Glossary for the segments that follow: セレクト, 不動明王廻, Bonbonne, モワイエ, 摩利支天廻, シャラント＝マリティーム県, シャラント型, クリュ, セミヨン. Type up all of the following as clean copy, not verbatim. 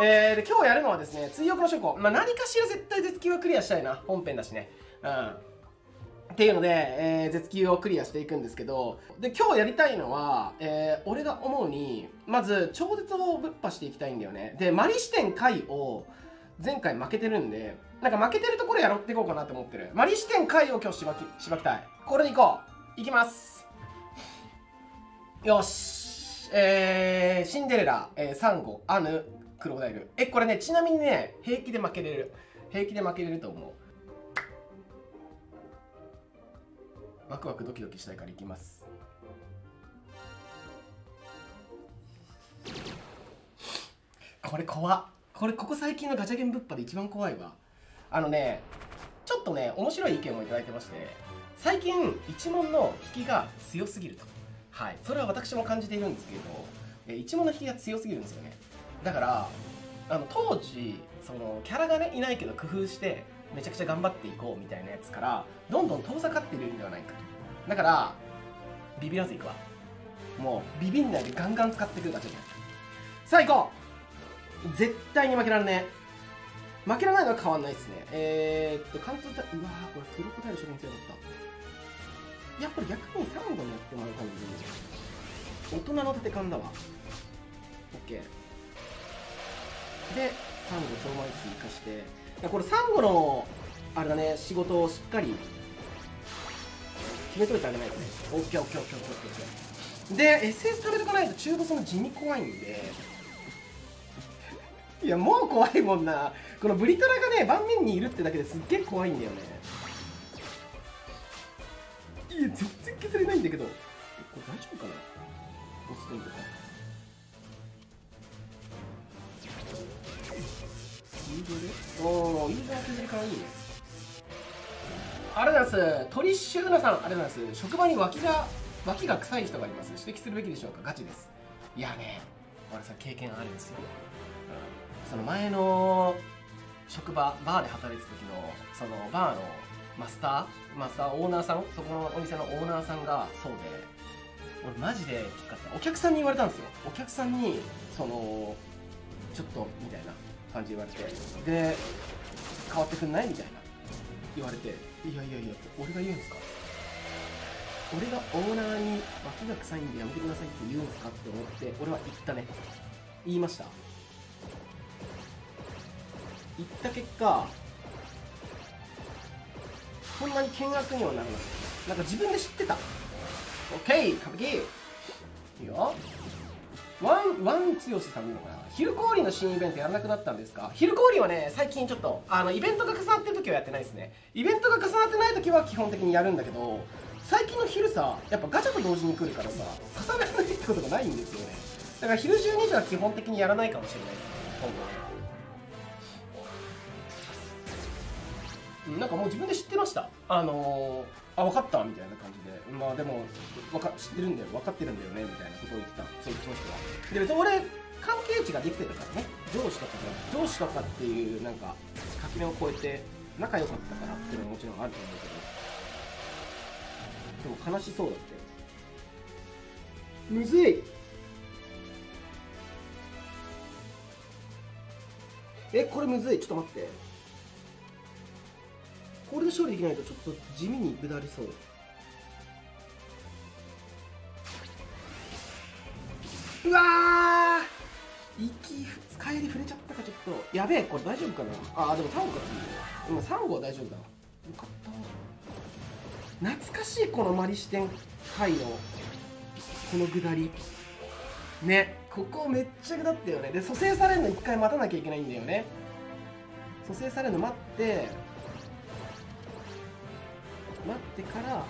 で今日やるのはですね、追憶の書庫、何かしら絶対絶級はクリアしたいな、本編だしね。っていうので、絶級をクリアしていくんですけど、で今日やりたいのは、俺が思うにまず超絶をぶっ破していきたいんだよね。でマリ視点回を前回負けてるんで、なんか負けてるところやろっていこうかなと思ってる。マリ視点回を今日しばきたい。これでいこう。いきます。よし、シンデレラ、サンゴ、アヌ、クロダイル。これね、ちなみにね、平気で負けれる、平気で負けれると思う。ワクワクドキドキしたいからいきます。これ怖っ。これここ最近のガチャゲンぶっぱで一番怖いわ。ね、ちょっとね面白い意見をいただいてまして、最近一門の引きが強すぎると。はい、それは私も感じているんですけど、一門の引きが強すぎるんですよね。だから当時そのキャラがねいないけど工夫してめちゃくちゃ頑張っていこうみたいなやつからどんどん遠ざかっているんではないかと。だからビビらずいくわ。もうビビんないでガンガン使ってくるガチャゲン。さあ行こう。絶対に負けられねえ。負けられないのは変わんないっすね。貫通体、うわー、これクロコダイル処理に強かった。やっぱり逆にサンゴにやってもらう感じ。大人の縦勘だわ。OK でサンゴ超枚数生かして、これサンゴのあれだね、仕事をしっかり決めといてあげないとね。 OKOKOKOKOK で SS 食べとかないと中ボスも地に怖いんでいやもう怖いもんな。このブリトラがね盤面にいるってだけですっげえ怖いんだよね。いや全然削れないんだけど、これ大丈夫かな。ボストンとかおー、いい削り感いいね。ありがとうございます。トリッシューナさん、ありがとうございます。職場に脇が臭い人がいます。指摘するべきでしょうか。ガチです。いやね、俺さ、経験あるんですよ。その前の職場、バーで働いてた時の、そのバーのマスター、オーナーさん、そこのお店のオーナーさんがそうで、俺マジできつかった。お客さんに言われたんですよ。お客さんに、ちょっと、みたいな感じ言われて、で変わってくんないみたいな言われて、いや俺が言うんですか、俺がオーナーに脇が臭いんでやめてくださいって言うんですかって思って俺は言ったね。言いました。言った結果そんなに険悪にはならない。なんか自分で知ってた。 OK 歌舞伎いいよ。ワン強しさん見るのかな。昼氷の新イベントやらなくなったんですか。昼氷はね、最近ちょっとイベントが重なってる時はやってないですね。イベントが重なってない時は基本的にやるんだけど、最近の昼さ、やっぱガチャと同時に来るからさ、重ならないってことがないんですよね。だから昼12時は基本的にやらないかもしれないですね、今後は。なんかもう自分で知ってました。分かったみたいな感じで、まあでも知ってるんだよ、分かってるんだよねみたいなことを言ってた、そういう人は。で別に俺関係値ができてたからね、上司とかっていうなんか垣根を越えて仲良かったからっていうのはもちろんあると思うけど、でも悲しそうだって。むずい。これむずい。ちょっと待って、これで勝利できないとちょっと地味に下りそう。うわー、帰り触れちゃったか。ちょっとやべえ、これ大丈夫かな。でも3号かついてる。3号は大丈夫だ。よかった。懐かしい、このマリ視点回のこの下りね。ここめっちゃ下ったよね。で蘇生されるの1回待たなきゃいけないんだよね。蘇生されるの待ってから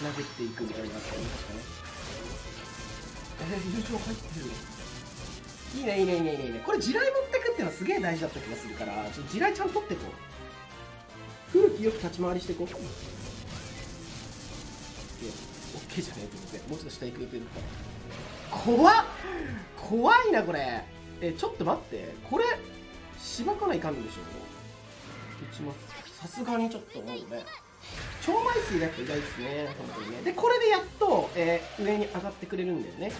投げていくみたいな感じですかね。友情入ってる。いいね。これ地雷持ってくっていうのはすげえ大事だった気がするから、ちょっと地雷ちゃんと取ってこう。古きよき立ち回りしてこう。 OK じゃねえと思って、もうちょっと下行く予定だった。怖いなこれ。ちょっと待って、これしばかないかんでしょ。打ちます。さすがにちょっと思うね、超枚数がやっぱ意外ですね、本当にね。で、これでやっと、上に上がってくれるんだよね。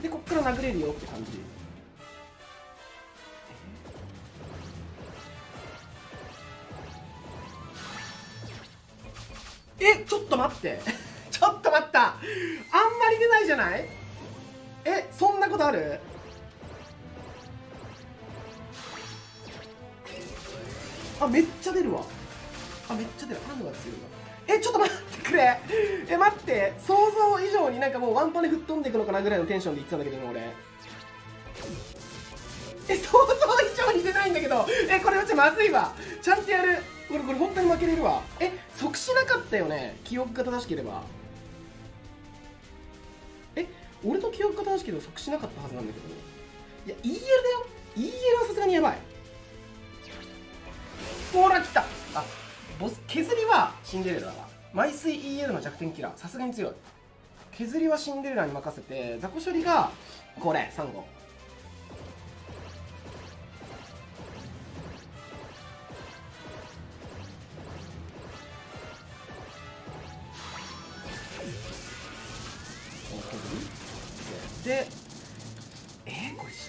で、こっから殴れるよって感じ。ちょっと待ってちょっと待った、あんまり出ないじゃない。え、そんなことある？あ、めっちゃ出るわ。あ、めっちゃ出る。ハンドが強いわ。え、ちょっと待ってくれ。え、待って、想像以上になんかもうワンパネ吹っ飛んでいくのかなぐらいのテンションで言ってたんだけど今俺。え、想像以上に出ないんだけど。え、これはちょっとまずいわ。ちゃんとやる。これ本当に負けれるわ。え、即しなかったよね、記憶が正しければ。え、俺と記憶が正しければ即しなかったはずなんだけど。いや、 EL だよ。 EL はさすがにやばい。ほら来た。あ、ボス削りはシンデレラだわ。埋水 EL の弱点キラー、さすがに強い。削りはシンデレラに任せて、雑魚処理がこれ3号。で、これ下下、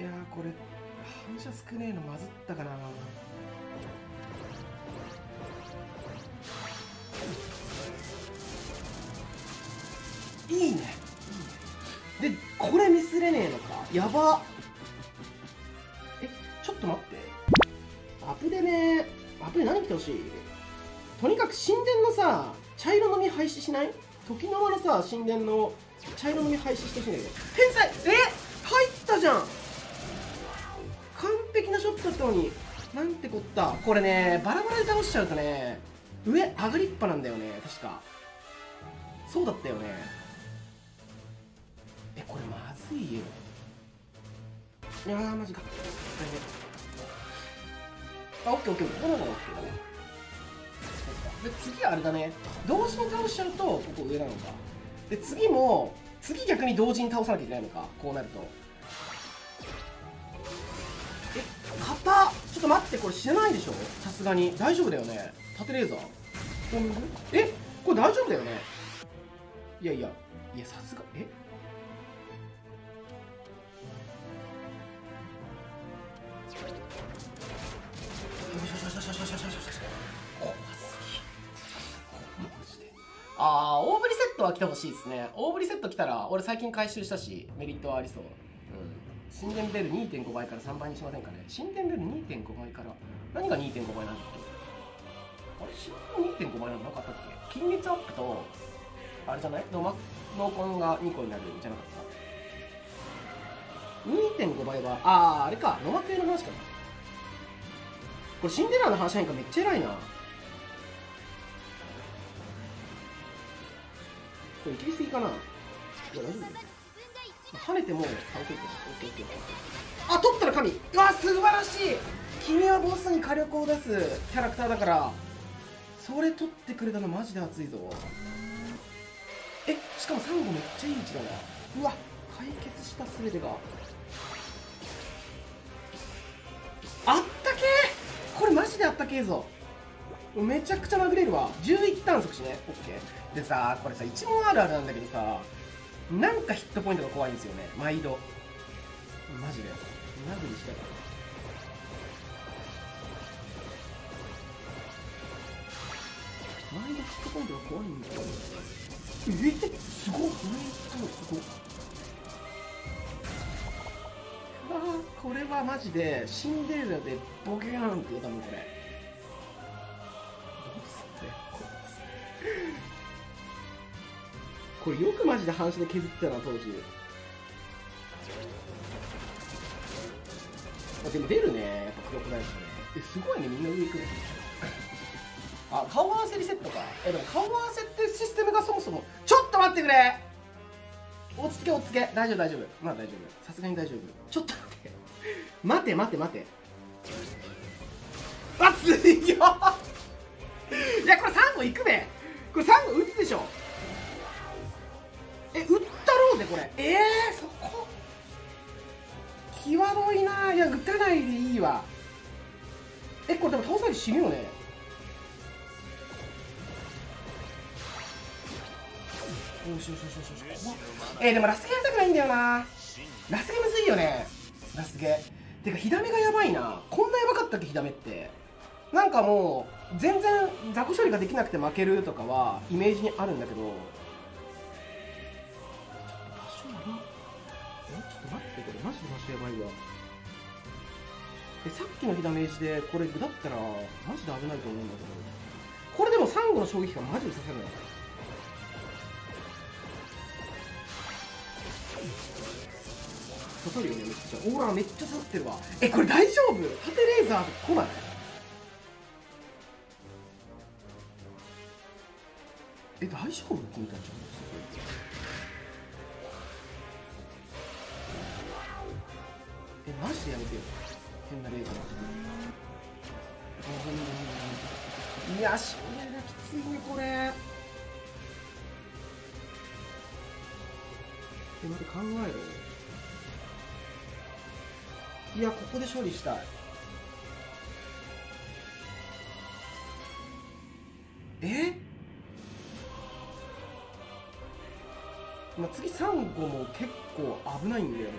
いやー、これ反射少ねえのまずったかな。いいね、いいね。で、これミスれねえのか、やば。え、ちょっと待って、アプデね、アプデ何来てほしい。とにかく神殿のさ、茶色の実廃止しない？時の間のさ、神殿の茶色の実廃止してほしいんだけど。天才！入ったじゃん。完璧なショットだったのに、なんてこった。これね、バラバラで倒しちゃうとね、上上がりっぱなんだよね、確かそうだったよね。え、これまずいよ。いやー、マジか。あ、オッケーオッケー、ここなのがオッケーだね。で、次はあれだね、同時に倒しちゃうと、ここ上なのか。で、次も、次逆に同時に倒さなきゃいけないのか、こうなると。え、肩、ちょっと待って、これ死なないでしょさすがに。大丈夫だよね、縦レーザー。え、これ大丈夫だよね。いやいや、いや、さすが、え、あー、大振りセットは来てほしいですね。大振りセット来たら、俺最近回収したし、メリットはありそう。うん。神殿ベル 2.5 倍から3倍にしませんかね。神殿ベル 2.5 倍から、何が 2.5 倍なんだっけ。あれ、神殿 2.5 倍なんじゃなかったっけ。金月アップと、あれじゃない、ノーコンが2個になるんじゃなかった。2.5 倍は、あー、あれか、ノマクエの話かな。これシンデレラの話なんかめっちゃ偉いな。これ行き過ぎかな。いや、大丈夫だよ。跳ねても倒せるから。あ、取ったら神。うわ、素晴らしい。君はボスに火力を出すキャラクターだから、それ取ってくれたのマジで熱いぞ。え、しかもサンゴめっちゃいい位置だな。うわ、解決した全てが。あったけー。これマジであったけーぞ。めちゃくちゃ殴れるわ。11ターン即死ね。オッケー。でさ、これさ、一問あるあるなんだけどさ、なんかヒットポイントが怖いんですよね。毎度。マジで。マジでしたから。毎度ヒットポイントが怖いんだよ。すごい。毎度すごい。ああ、これはマジで、シンデレラでボケーンって言うたもん、これ。これよくマジで反射で削ってたな当時。あ、でも出るね、やっぱ黒くないしね。え、すごいね、みんな上行くね。あ、顔合わせリセットか。え、でも顔合わせってシステムがそもそも、ちょっと待ってくれ、落ち着け落ち着け、大丈夫大丈夫、まあ大丈夫、さすがに大丈夫。ちょっと待って待て待て待て、あ、強いよいや、これ3号いくべ。これ3号打つでしょ。え、打ったろうぜこれ。そこ際どいな。いや、打たないでいいわ。え、これでも倒されて死ぬよね。よしよしよしよし。でもラスゲやりたくないんだよな。ラスゲむずいよね。ラスゲてか火ダメがやばいな。こんなやばかったっけ、火ダメって。なんかもう全然雑魚処理ができなくて負けるとかはイメージにあるんだけど、ちょっと場所やば、ちょっと待って、これマジで場所やばいわ。さっきの火ダメージでこれ具だったらマジで危ないと思うんだけど、これでもサンゴの衝撃がマジで刺さるのよ。刺さるよね、めっちゃ。オーラめっちゃ刺さってるわ。え、これ大丈夫？縦レーザーって来ない？え、大丈夫？みたいな。え、マジでやめてよ。変なレーザーの時に。いや、しょうがないな、きついね、これ。また考えろ。いや、ここで処理したい。え、まあ、次サンゴも結構危ないんだよね、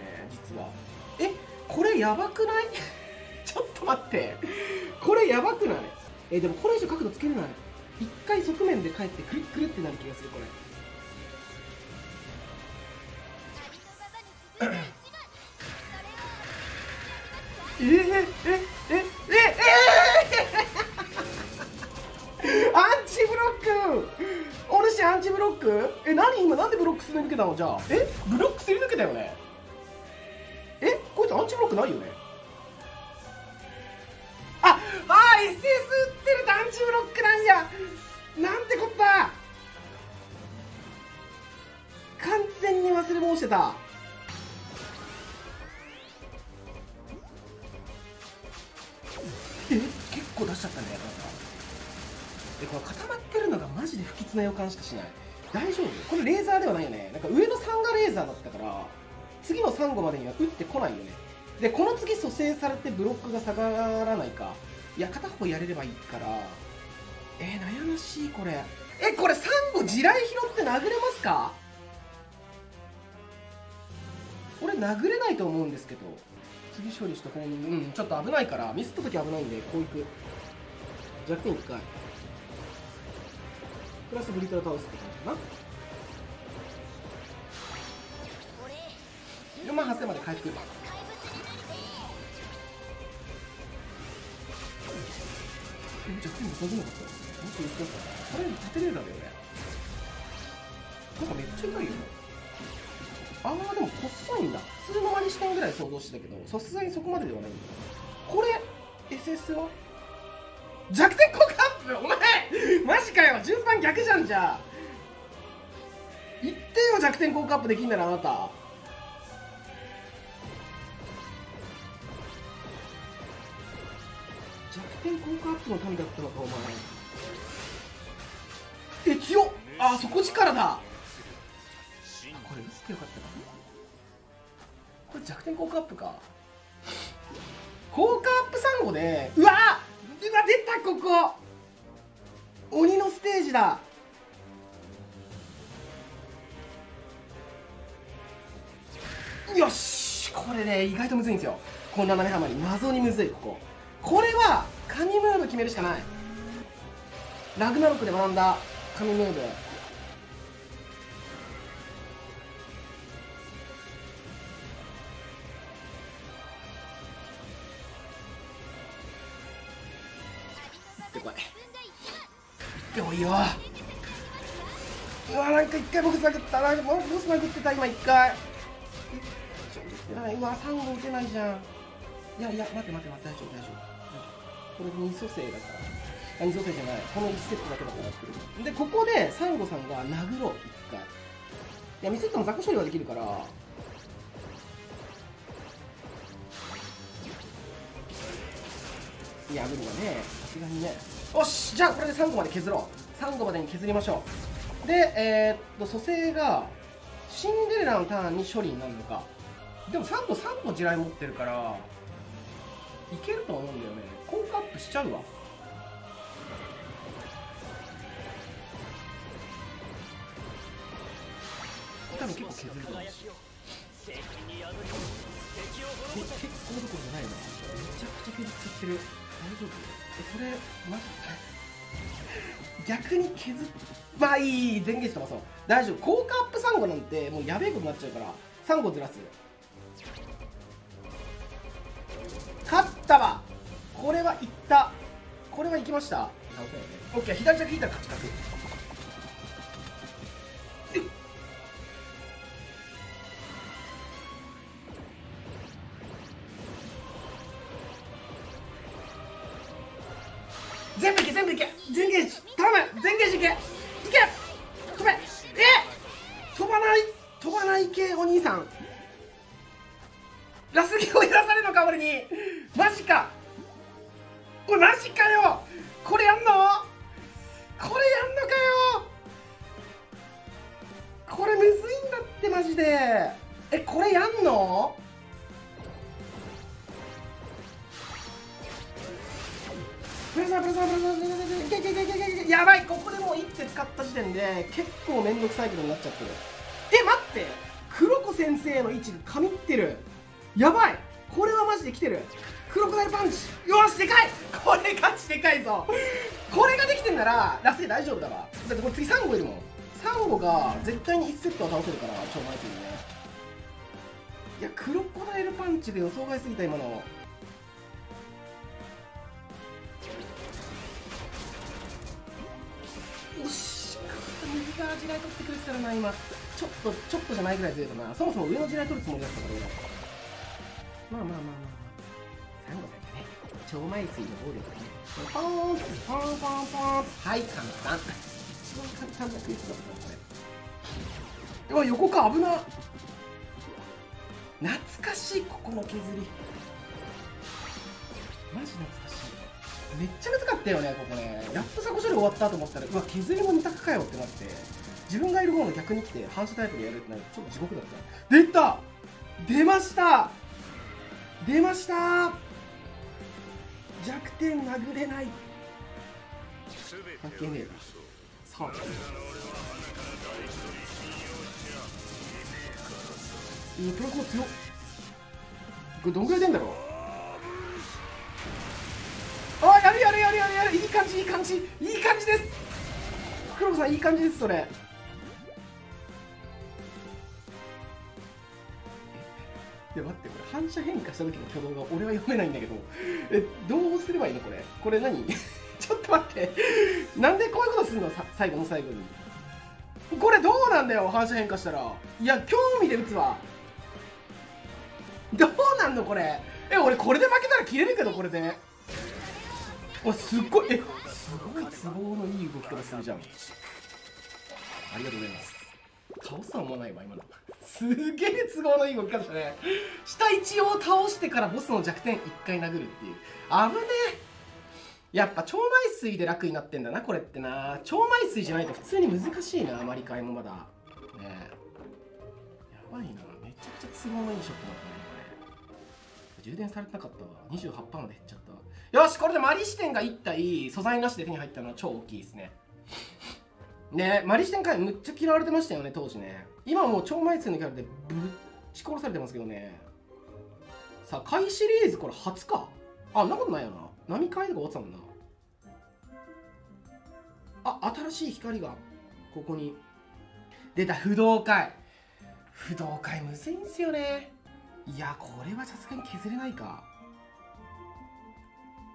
実は。え、これやばくない？ちょっと待って、これやばくない？え、でもこれ以上角度つけれない。一回側面で帰ってクルックルってなる気がする、これ。アンチブロック、お主アンチブロック。え、何今なんでブロックすり抜けたの？じゃあ、え、ブロックすり抜けたよね。え、こいつアンチブロックないよね。ああ、 SS 打ってるとアンチブロックなんや。なんてこった、完全に忘れ物してた。え、結構出しちゃったね。え、これ固まってるのがマジで不吉な予感しかしない。大丈夫？これレーザーではないよね。なんか上の3がレーザーだったから、次の3号までには打ってこないよね。で、この次蘇生されてブロックが下がらないか。いや、片方やれればいいから。え、悩ましい、これ。え、これ3号地雷拾って殴れますか？これ殴れないと思うんですけど、次処理した方に、うん、ちょっと危ないから、ミスったとき危ないんで、こういく。弱点1回。プラスブリトラ倒すって感じかな。4万8000まで回復。え、弱点動かせなかった。もし動かしたら、これ縦レーザーだよね。なんかめっちゃ痛いよ。あー、でも細いんだ。普通の割り視点ぐらい想像してたけど、さすがにそこまでではないんだ。これ SS は弱点効果アップ。お前マジかよ、順番逆じゃん。じゃあ言ってよ、弱点効果アップできんならあなた。弱点効果アップの神だったのかお前。え、強っ。あー、底力だ。これ打ってよかったかな。これ弱点効果アップか。効果アップ3号で、うわー、うわ、出た。ここ鬼のステージだ。よし、これね、意外とむずいんですよ、この斜め浜に。謎にむずい。これは神ムーブ決めるしかない。ラグナロクで学んだ神ムーブ。おいよ。うわ、なんか一回ボス殴ったな。ボス殴ってた今一回。うわ、3号打てないじゃん。いやいや、待って、大丈夫。これ2蘇生だから、2蘇生じゃない、この1セットだけだから作る。で、ここでサンゴさんが殴ろう一回。いや、2セットも雑魚処理はできるから。いや、無理だね、さすがにね。よし、じゃあこれで3号まで削ろう。3号までに削りましょう。で、蘇生がシンデレラのターンに処理になるのか。でも3号地雷持ってるからいけると思うんだよね。効果アップしちゃうわ。多分結構削ると思う。結構どころじゃないよな。めちゃくちゃ削っちゃってる。大丈夫？それマジ逆に削っ、まあいい、前傾してます。大丈夫、効果アップサンゴなんてもうやべえことになっちゃうから、サンゴずらす。勝ったわ、これはいった、これはいきました。 OK、 左だけ引いたら勝ち確。全部いけ、全部いけ、全ゲージ頼む、全ゲージいけ、いけ、飛べ、飛ばない系お兄さん、ラスゲをやらされるのか俺に。マジか、おいマジかよ、これやんの、これやんのかよ、これむずいんだってマジで。え、これやんの、やばい、ここでもう一手使った時点で結構めんどくさいことになっちゃってる。え、待って、黒子先生の位置が神ってる、やばい、これはマジで来てる。クロコダイルパンチ、よし、でかい、これ勝ちでかいぞこれができてんならラスで大丈夫だわ。だってこれ次サンゴいるもん、サンゴが絶対に1セットは倒せるから超前すぎるね。いや、クロコダイルパンチが予想外すぎた今の。よし、右側地雷取ってくれてたらな、今ちょっとじゃないぐらいずれたな。そもそも上の地雷取るつもりだったから俺。まあ、サンゴさんがね、超埋水の暴力でね、ポーン、ポーン、ポーン、ポーン、はい、簡単、一番簡単なクイズだったな、これ。うわ、横か、危な、懐かしい、ここの削り、マジ懐かしい、めっちゃ難かったよね、ここね、やっとサコ処理終わったと思ったら、うわ、削りも2択かよってなって、自分がいる方の逆に来て、反射タイプでやるってなると、ちょっと地獄だった。出た、出ました出ましたー、弱点殴れない、関係ねえな。さあ、いや、トラコ強っ、これどんぐらい出んだろう。あー、やる、いい感じです、黒子さんいい感じです。それいや待って、これ反射変化した時の挙動が俺は読めないんだけど、え、どうすればいいのこれ、これ何ちょっと待ってなんでこういうことするの、最後の最後にこれどうなんだよ、反射変化したら。いや、興味で打つわ、どうなんのこれ。え、俺これで負けたら切れるけど、これでお、すっごい、え、すごい都合のいい動きからするじゃん。ありがとうございます、倒すとは思わないわ今のすげえ都合のいい動き方したね。下一応倒してからボスの弱点1回殴るっていう、危ねえ。やっぱ超埋水で楽になってんだなこれってな。超埋水じゃないと普通に難しいな、あまり替えもまだね。やばいな、めちゃくちゃ都合のいいショットだったねこれ。充電されてなかったわ、28%まで減っちゃった。よし、これでマリ視点が1体素材なしで手に入ったのは超大きいですね。ね、マリシテン界むっちゃ嫌われてましたよね当時ね。今もう超枚数のキャラでぶっち殺されてますけどね。さあ、回シリーズこれ初か、あ、んなことないよな、波回とか終わってたもんな。あ、新しい光がここに出た。不動会むずいんすよね。いや、これはさすがに削れないか、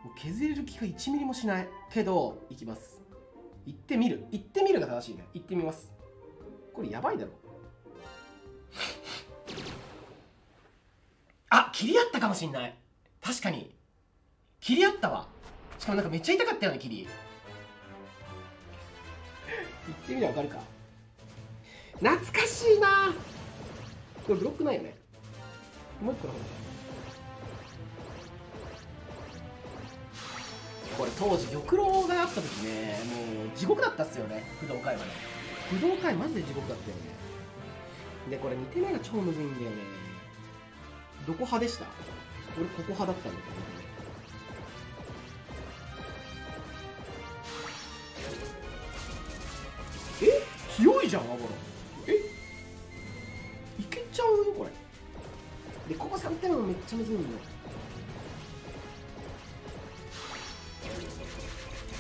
もう削れる気が1ミリもしないけどいきます。行ってみるが正しいね。行ってみます。これやばいだろあ、切り合ったかもしんない、確かに切り合ったわ。しかもなんかめっちゃ痛かったよね、切り行ってみりゃわかるか。懐かしいな、これブロックないよね。もう一個の方がこれ当時玉露があった時ね、もう地獄だったっすよね、不動会はね。不動会マジで地獄だったよね。でこれ2手目が超むずいんだよね。どこ派でした？俺ここ派だったんだけどね。え、強いじゃんアボロ、え、いけちゃうのこれ。でここ3点もめっちゃむずいんだよ。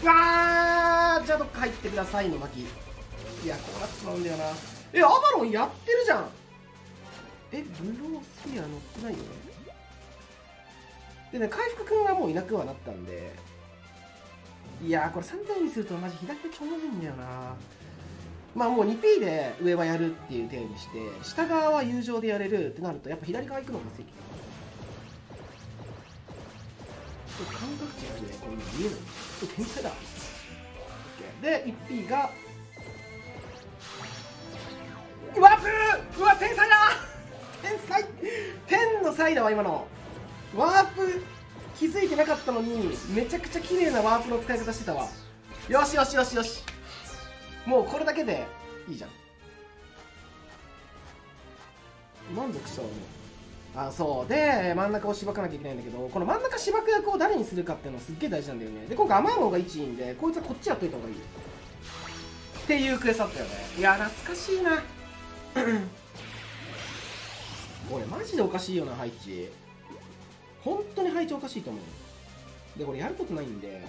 うわー、じゃあどっか入ってくださいの巻き。いや、こうなってしまうんだよな。え、アバロンやってるじゃん。え、ブロースフィア乗ってないよね。でね、回復くんがもういなくはなったんで。いやー、これ3点にするとマジ左手超むずいんだよな。まあもう 2P で上はやるっていう点にして、下側は友情でやれるってなると、やっぱ左側行くのが正義。感覚値がね、これ見えない。天才だ。で、1P が。うわ、プー！うわ、天才だ！天才！天の才だわ、今の。ワープ気づいてなかったのに、めちゃくちゃ綺麗なワープの使い方してたわ。よしよしよしよし。もうこれだけでいいじゃん。満足したわ、もう。あ、そうで真ん中をしばかなきゃいけないんだけど、この真ん中しばく役を誰にするかっていうのはすっげえ大事なんだよね。で今回アマーモが1位んで、こいつはこっちやっといた方がいいっていうクエストだったよね。いや懐かしいな。俺マジでおかしいよな、配置。本当に配置おかしいと思う。でこれやることないんで、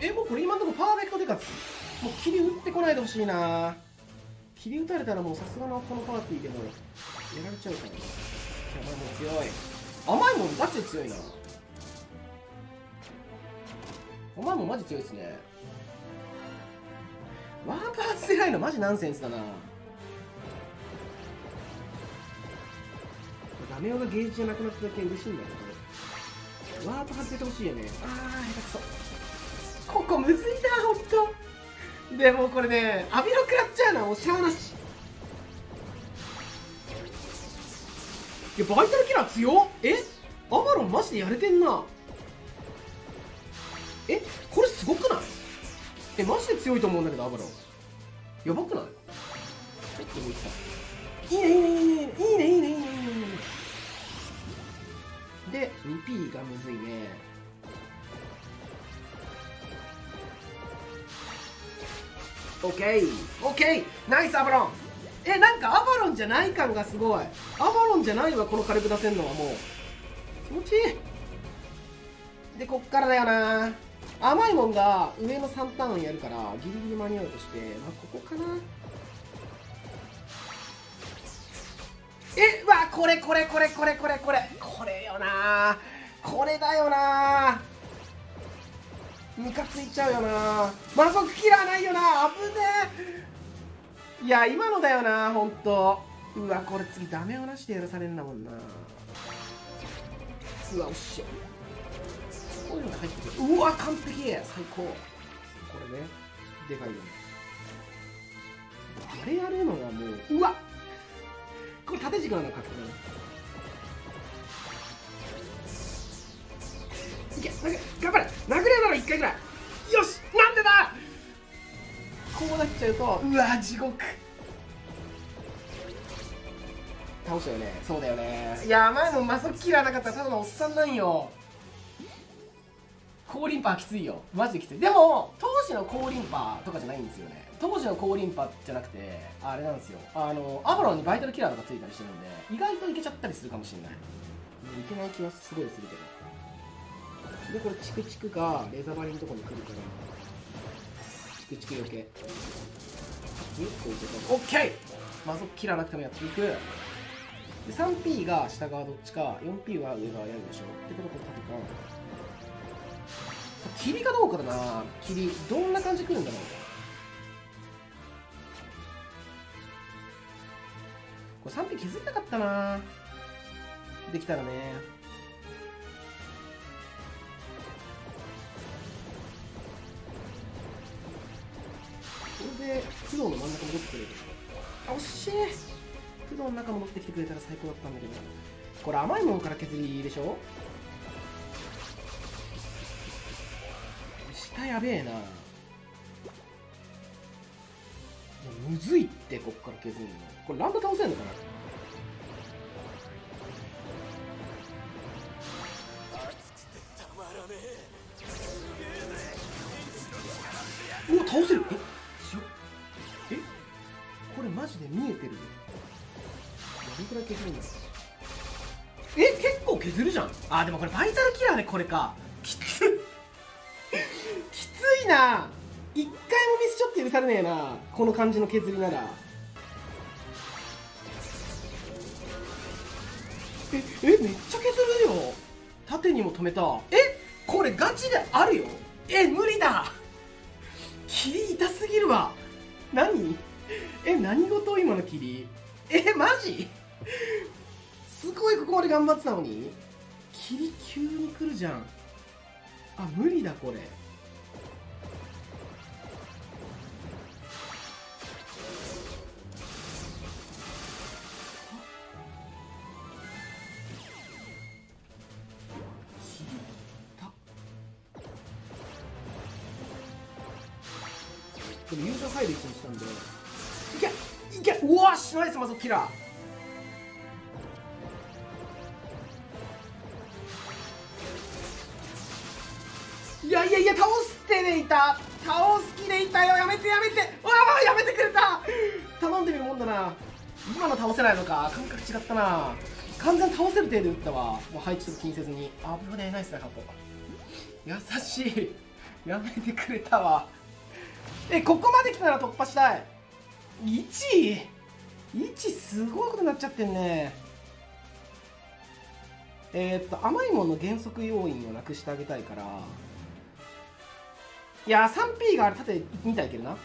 え、もうこれ今のところパーフェクトデカツ。もう霧打ってこないでほしいな。霧打たれたらもうさすがのこのパーティーでもやられちゃうから。いや、甘いもん強い。甘いもんガチで強いな。甘いもんマジ強いですね。ワープ発せないのマジナンセンスだな。ダメ男がゲージじゃなくなっただけ嬉しいんだよね。ワープ外れてほしいよね。あー、下手くそ。ここむずいな、ほんと。でもこれね、アビロ食らっちゃうな、おしゃーなし。いや、バイタルキラー強っ。え、アバロンマジでやれてんな。え、これすごくない？え、マジで強いと思うんだけど、アバロン。やばくない？いいね、いいね、いいね、いいね、いいね、いいね、いいね、いいね。で、2P がむずいね。オッケーオッケー、ナイスアバロン。え、なんかアバロンじゃない感がすごい。アバロンじゃないわ、この火力出せんのは。もう気持ちいい。でこっからだよな。甘いもんが上の3ターンやるからギリギリ間に合うとして、まあここかな。え、うわ、これこれこれこれこれこれこれよな。これだよな。ムカついちゃうよな。魔族キラーないよな。危ねえ。いや今のだよな、ほんと。うわ、これ次ダメをなしでやらされるんだもんな。うわ、おっしゃ、こういうのが入ってくる。うわ、完璧、最高。これね、でかいよね。あれやるのはもう、うわっ、これ縦軸なのか。いけ、頑張れ、殴れるなら1回ぐらい。よし、なんでだ。こうなっちゃうと、うわ、地獄。倒したよね。そうだよね。いや、前もマソキラーなかったらただのおっさんなんよ。高リンパきついよ、マジできつい。でも当時の高リンパとかじゃないんですよね。当時の高リンパじゃなくて、あれなんですよ、アバロンにバイタルキラーとかついたりしてるんで、意外といけちゃったりするかもしれない。いけない気はすごいするけど。でこれチクチクがレザバリのとこに来るから、チクチクよけオッケー。魔族キラーなくてもやっていく。で 3P が下側どっちか、 4P は上側やるでしょってこと。これ縦か霧かどうかだな。霧どんな感じくるんだろう。これ3匹気づいなかったな、できたらね。これで工藤の真ん中戻ってくれる。あ、惜しい。工藤の中戻ってきてくれたら最高だったんだけど、これ甘いもんから削りでしょ。やべえな。むずいって。こっから削るの。これランド倒せんのかな。うわ、倒せる。え、てるよ。どれくらい削るんだろう。え、結構削るじゃん。あ、でもこれバイタルキラーでこれか。きついきついな。一回もミスちょっと許されねえな、この感じの削りなら。え、めっちゃ削るよ。縦にも止めた。え、これガチであるよ。え、無理だ。霧痛すぎるわ。何、え、何事今の霧。え、マジすごいここまで頑張ってたのに霧急に来るじゃん。あ、無理だこれ。友情入る人にしたんで、いけいけ、うわっし、ナイスマゾキラー。いやいやいや、倒してでいた、倒す気でいたよ。やめてやめて、わあ、やめてくれた。頼んでみるもんだな。今の倒せないのか、感覚違ったな。完全に倒せる程度打ったわ。もう配置とか気にせずに。あぶねえ、ナイスだ、箱優しい。やめてくれたわ。え、ここまで来たら突破したい。1位すごいことになっちゃってんね。甘いものの減速要因をなくしてあげたいから。いやー、3P があれ縦2体いけるな。っ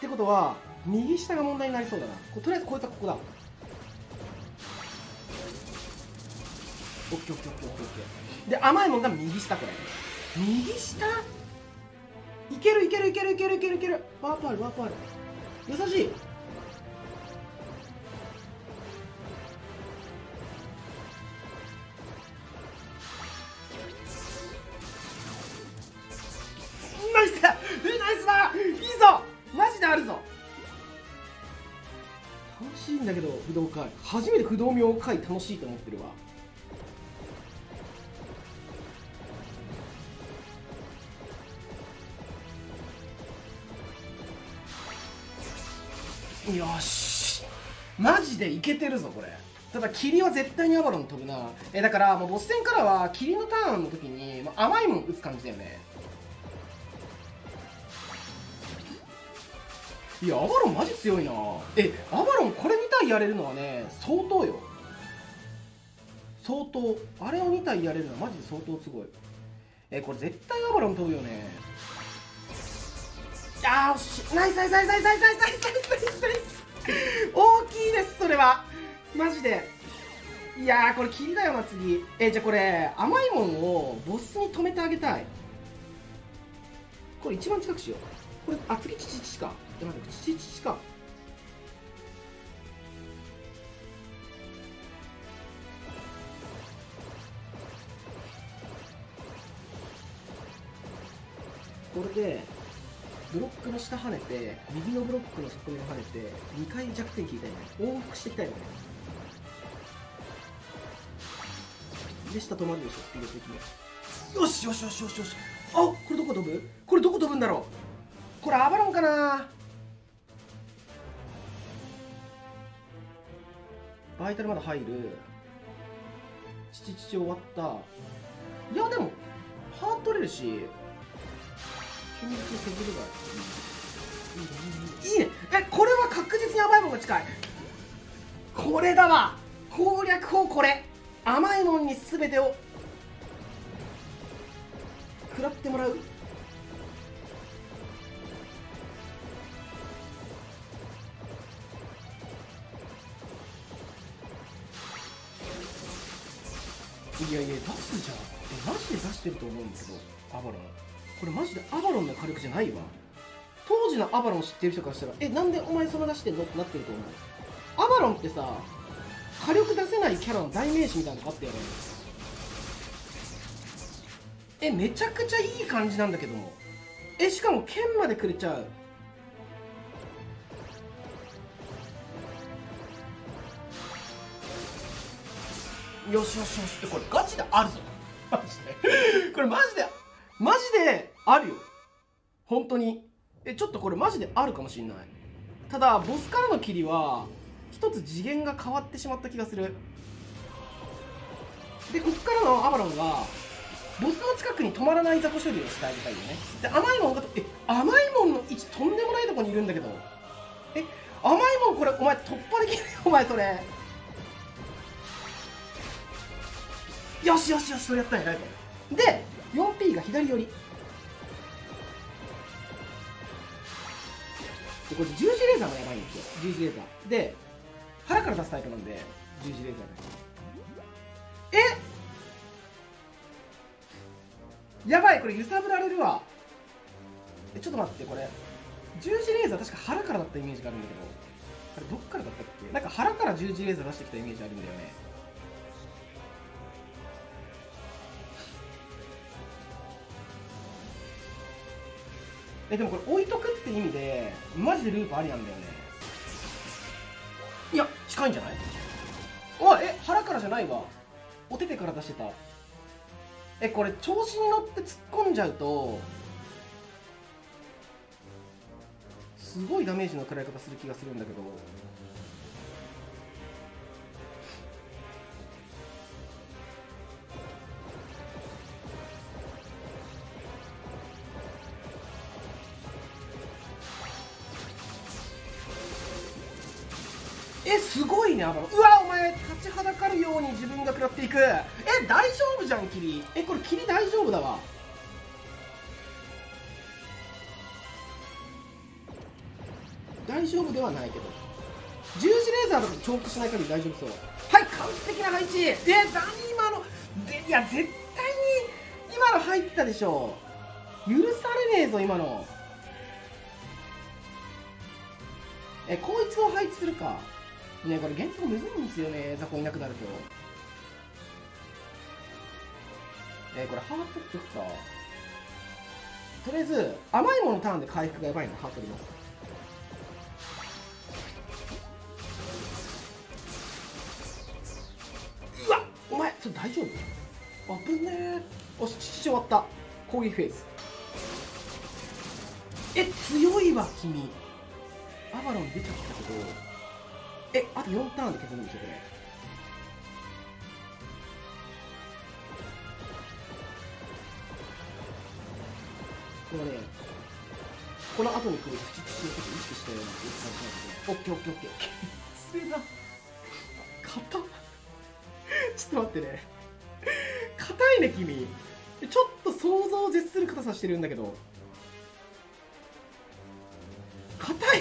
てことは右下が問題になりそうだな。とりあえずこいつはここだ。 OKOKOKOK で、甘いものが右下。これ右下いけるいけるいけるいけるいけるいける。ワープある、ワープある。優しい。ナイスだ。え、ナイスだ。いいぞ、マジであるぞ。楽しいんだけど、不動会初めて不動明会楽しいと思ってるわ。よし、マジでいけてるぞこれ。ただ霧は絶対にアバロン飛ぶな。だからもうボス戦からは霧のターンの時に、まあ、甘いもん打つ感じだよね。いや、アバロンマジ強いな。え、アバロンこれ2体やれるのはね、相当よ。相当。あれを2体やれるのはマジで相当すごい。これ絶対アバロン飛ぶよね。あー、惜しい。ナイスナイスナイスナイスナイスナイスナイスナイス。大きいです、それはマジで。いやー、これ霧だよな、次。じゃあこれ甘いもんをボスに止めてあげたい。これ一番近くしよう。これ、あ、次チチチか。いや、待って、チチチか。これでブロックの下跳ねて、右のブロックの側面跳ねて、2回弱点切りたいね。往復していきたいよね。で、下止まるでしょ、スピード的に。よしよしよしよしよし。あ、これどこ飛ぶ？これどこ飛ぶんだろう。これアバロンかな。バイタルまだ入る。チチチチ終わった。いや、でもハート取れるし、いいね。え、これは確実に甘いもんが近い。これだわ、攻略法。これ甘いもんに全てを食らってもらう。いやいや、出すじゃん。マジで出してると思うんですけど、アバロン。これマジでアバロンの火力じゃないわ。当時のアバロン知ってる人からしたら、え、なんでお前そんな出してんのってなってると思う。アバロンってさ、火力出せないキャラの代名詞みたいなのがあったよね。え、めちゃくちゃいい感じなんだけども。え、しかも剣までくれちゃう。よしよしよし。これガチであるぞマジでこれマジでマジであるよ、本当に。ちょっとこれマジであるかもしんない。ただボスからの霧は一つ次元が変わってしまった気がする。でこっからのアバロンはボスの近くに止まらないザコ処理をしてあげたいよね。で甘いもんが甘いもんの位置とんでもないとこにいるんだけど、甘いもんこれお前突破できるよお前それ。よしよしよし、それやったんやないか。で 4P が左寄りで、これ十字レーザーがやばいんですよ。十字レーザーで腹から出すタイプなんで十字レーザーがやばい。これ揺さぶられるわ。ちょっと待って、これ十字レーザー確か腹からだったイメージがあるんだけど、あれどっからだったっけ。なんか腹から十字レーザー出してきたイメージあるんだよね。でもこれ置いとくって意味でマジでループありなんだよね。いや近いんじゃない。おい腹からじゃないわ、お手手から出してた。これ調子に乗って突っ込んじゃうとすごいダメージの食らい方する気がするんだけど、すごいねアバロン。うわお前立ちはだかるように自分が食らっていく。大丈夫じゃんキリ。これキリ大丈夫だわ。大丈夫ではないけど十字レーザーだとチョークしない限り大丈夫そう。はい完璧な配置で、今ので、いや絶対に今の入ってたでしょ。許されねえぞ今の。こいつを配置するかね。これ原作むずいんですよね、雑魚いなくなると。これハートってかとりあえず甘いものターンで回復がやばいの。ハートでます。うわっお前それ大丈夫、危ねえ。おし終わった、攻撃フェーズ。強いわ君。アバロン出ちゃったけど、あと4ターンで削るんでしょこれ。これね、この後に来る口口の時意識したような感じなんですけど、オッケーオッケーオッケー。きついな硬っちょっと待ってね、硬いね君。ちょっと想像を絶する硬さしてるんだけど硬い。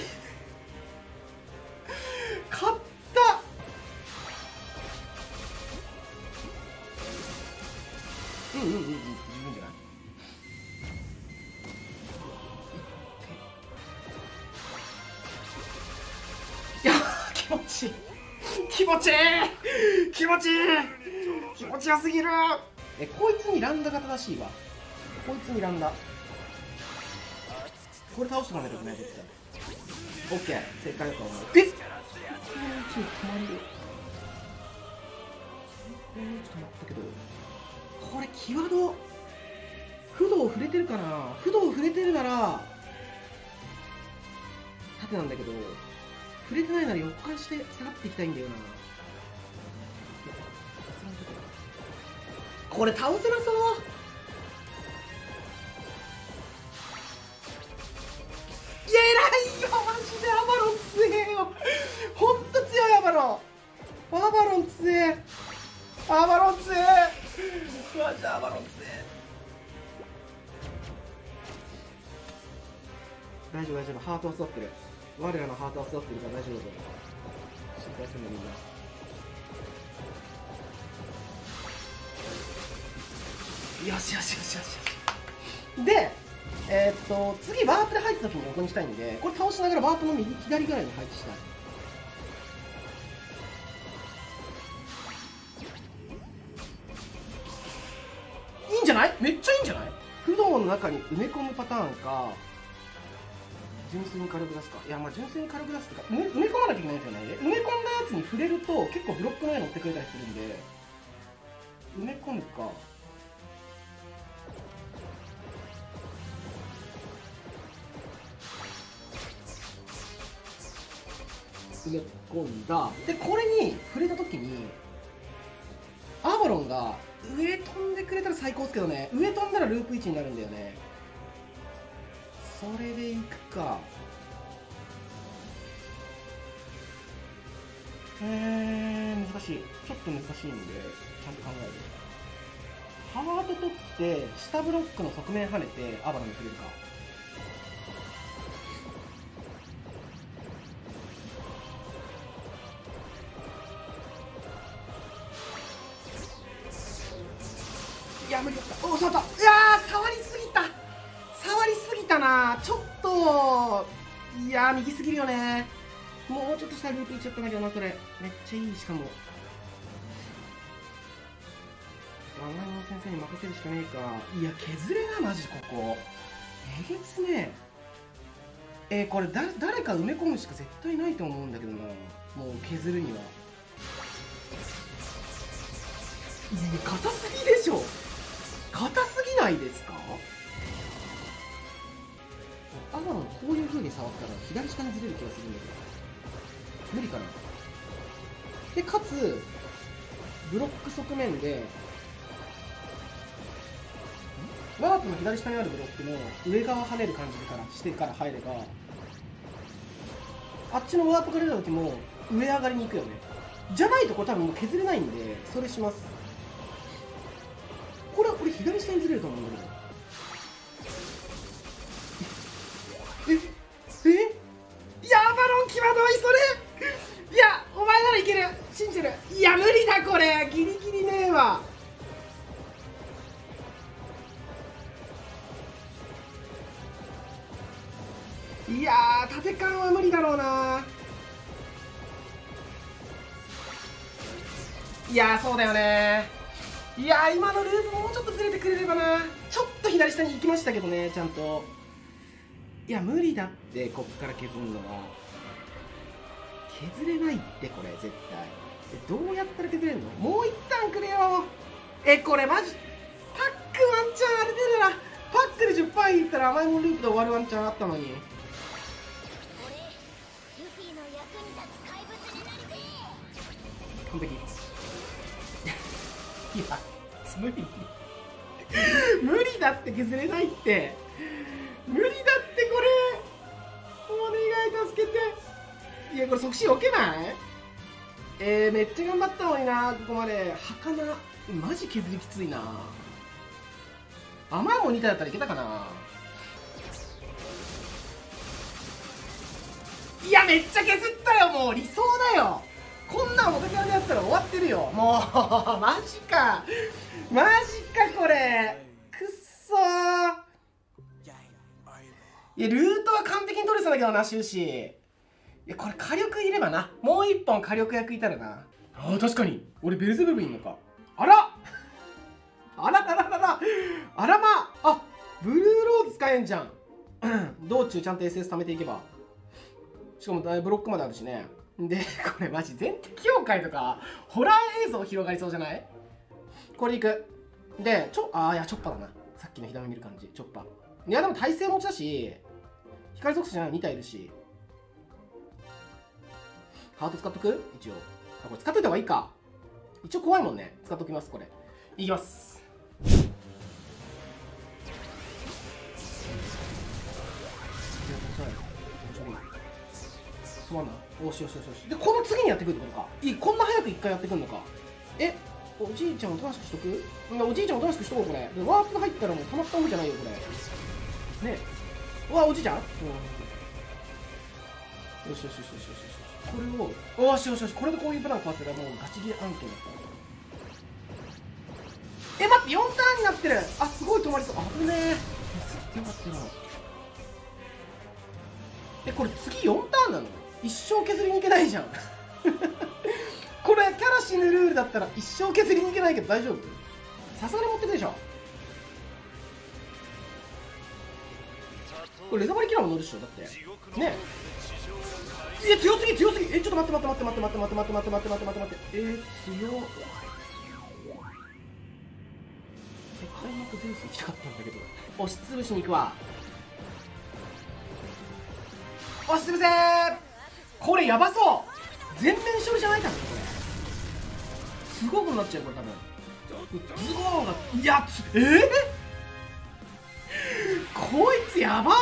うんうんうん、十分じゃない。いや気持ちいい気持ちいい気持ちいい気持ちよすぎる。こいつにランダが正しいわ。こいつにランダ、これ倒してもらわないといけない絶対。オッケー正解だと思う。ちょっと待ったけど、これキワド不動触れてるかな。不動触れてるなら縦なんだけど、触れてないなら横回して下がっていきたいんだよな。これ倒せなそう。いや偉いよマジでアバロン強えよ、ほんと強いアバロン。アバロン強え、アバロン強え、マジアバロン強え。大丈夫大丈夫、ハートは座ってる、我らのハートは座ってるから大丈夫だよ、心配するのみんな。よしよしよしよし。で次ワープで入った時に横にしたいんで、これ倒しながらワープの右左ぐらいに配置したい。めっちゃいいんじゃない。不動の中に埋め込むパターンか、純粋に軽く出すか。いやまあ純粋に軽く出すとか埋め込まなきゃいけないんですよね。埋め込んだやつに触れると結構ブロックの上に乗ってくれたりするんで、埋め込むか。詰め込んだ。でこれに触れた時にアーバロンが上飛んでくれたら最高ですけどね。上飛んだらループ1になるんだよね。それでいくか。難しい。ちょっと難しいんでちゃんと考える。ハード取って下ブロックの側面跳ねてアーバロンに触れるか。いや無理だった。おお触った。うわー触りすぎた。触りすぎたな。ちょっといや右すぎるよね。もうちょっとしたループいっちゃったんだけどな。それめっちゃいい。しかもあんまり先生に任せるしかねえか。いや削れなマジここえげつねえ。これ誰か埋め込むしか絶対ないと思うんだけどな。もう削るには。いや硬すぎでしょ。硬すぎないですか。アバロンこういう風に触ったら左下にずれる気がするんだけど無理かな。でかつブロック側面でワープの左下にあるブロックの上側跳ねる感じからしてから入ればあっちのワープから出た時も上上がりに行くよね。じゃないとこれ多分もう削れないんでそれします。これは俺左下にずれると思うんだけど。いやアバロン際どいそれ。いやお前ならいける信じてる。いや無理だこれギリギリねえわ。いやー縦感は無理だろうな。いやーそうだよね。いやー今のループもうちょっとずれてくれればな。ちょっと左下に行きましたけどねちゃんと。いや無理だってこっから削るのは。削れないってこれ絶対。どうやったら削れるの。もう一旦くれよ。これマジパックワンチャンあれ出るな。パックで 10% いったら甘いもんループで終わるワンチャンあったのに。完璧。いや無理無理だって削れないって無理だってこれお願い助けて。いやこれ即死置けない。めっちゃ頑張ったのにな。ここまで儚マジ削りきついな。甘いもん2体だったらいけたかな。いやめっちゃ削ったよ。もう理想だよ。こんなんおかげでやったら終わってるよもうマジかマジかこれくっそー。いやルートは完璧に取れたんだけどな終始。いやこれ火力いればな。もう一本火力役いたらな。あ確かに俺ベルゼブブいんのか。あらあらららららあらまあブルーローズ使えんじゃん道中ちゃんと SS 貯めていけば。しかもブロックまであるしね。でこれマジ全敵境界とかホラー映像広がりそうじゃない。これいくであいやチョッパだな。さっきの左見る感じチョッパ。いやでも耐性持ちだし光属性じゃないの2体いるしハート使っとく。一応あこれ使っといた方がいいか。一応怖いもんね。使っときます。これいきます。すまんな。おしよしよしよし。でこの次にやってくるってことか。いいこんな早く1回やってくるのか。おじいちゃんおとなしくしとく。おじいちゃんおとなしくしとこう。これでワープが入ったらもう止まった方じゃないよこれね。うわおじいちゃん、よしよしよしよしよし。これをおしよしよし。これでこういうプランを壊せたらもうガチギリ案件だった。待って4ターンになってる。あすごい止まりそう。危ねえ。よかったよかった。これ次4ターンなの。一生削りにいけないじゃんこれキャラ死ぬルールだったら一生削りにいけないけど大丈夫。さすがに持ってくでしょ。これレザバリキラーも乗るでしょだってね。いや強すぎ強すぎ。ちょっと待って待って待って待って待って待って待って待って待って待って。強っ。開幕ゼウス行きたかったんだけど押しつぶしに行くわ。おしつぶせー。これやばそう。全面勝利じゃないからねこれ。すごいことになっちゃうこれ多分。ズゴーンがいやつこいつやばっ。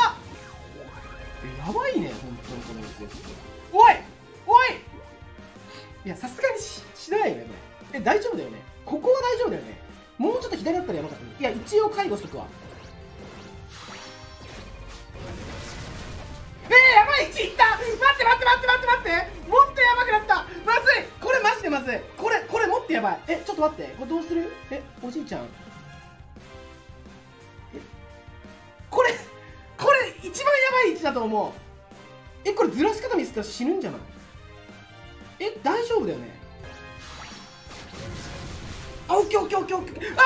やばいね本当にこのやつ。おいおい、いやさすがにしないよねこれ。え、大丈夫だよね、ここは大丈夫だよね。もうちょっと左だったらやばかった。いや一応介護しとくわ。やばい、いった。待って、もっとやばくなった。まずい、これマジでまずい。これもっとやばい。え、ちょっと待って、これどうする。え、おじいちゃん、え、これ一番やばい位置だと思う。え、これずらし方ミスったら死ぬんじゃない。え、大丈夫だよね。あ、オッケーオッケーオッケーオッケー。あ、危ない危ない。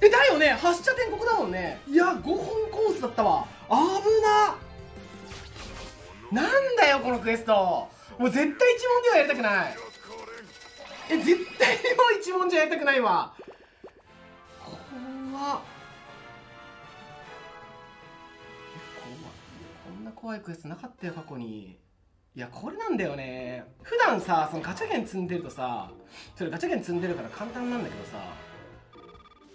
え、だよね、発射点ここだもんね。いや5本コースだったわ。危な。なんだよこのクエスト、もう絶対一問ではやりたくない。え、絶対もう一問じゃやりたくないわ。怖っ。こんな怖いクエストなかったよ過去に。いやこれなんだよね。普段さ、そのガチャ券積んでるとさ、それガチャ券積んでるから簡単なんだけどさ、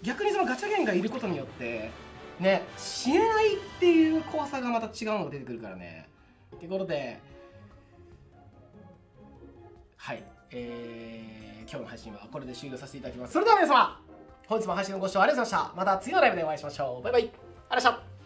逆にそのガチャゲンがいることによってね、死ねないっていう怖さがまた違うのが出てくるからね。ってことではい、今日の配信はこれで終了させていただきます。それでは皆様、本日も配信のご視聴ありがとうございました。また次のライブでお会いしましょう。バイバイ。ありがとうございました。